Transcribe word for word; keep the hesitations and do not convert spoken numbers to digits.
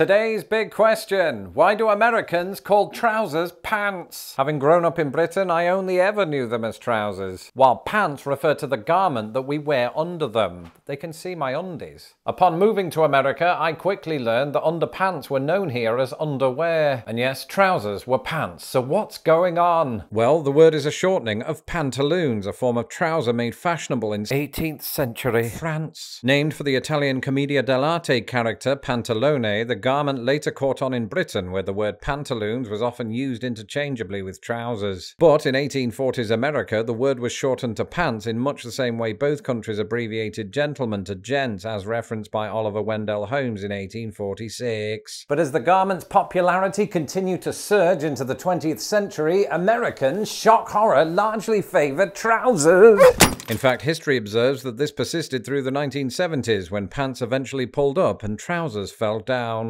Today's big question, why do Americans call trousers pants? Having grown up in Britain, I only ever knew them as trousers, while pants refer to the garment that we wear under them. They can see my undies. Upon moving to America, I quickly learned that underpants were known here as underwear. And yes, trousers were pants, so what's going on? Well, the word is a shortening of pantaloons, a form of trouser made fashionable in eighteenth century France. Named for the Italian Commedia dell'arte character Pantalone, the garment later caught on in Britain, where the word pantaloons was often used interchangeably with trousers. But in eighteen forties America, the word was shortened to pants in much the same way both countries abbreviated gentlemen to gents, as referenced by Oliver Wendell Holmes in eighteen forty-six. But as the garment's popularity continued to surge into the twentieth century, Americans, shock horror, largely favoured trousers. In fact, history observes that this persisted through the nineteen seventies, when pants eventually pulled up and trousers fell down.